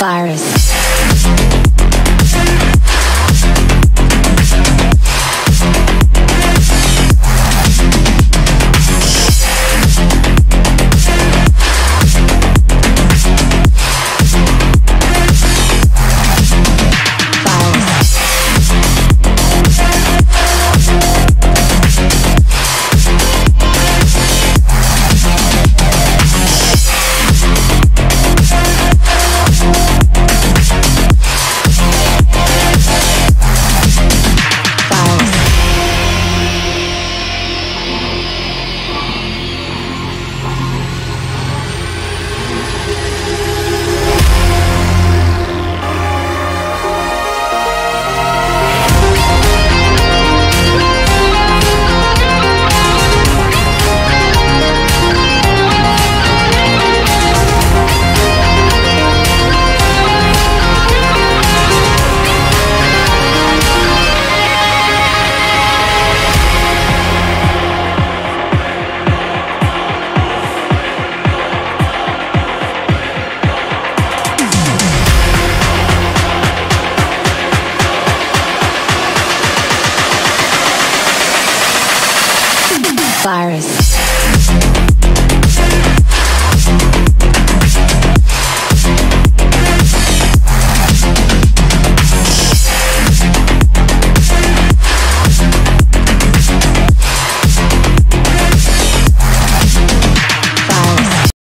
virus. Virus.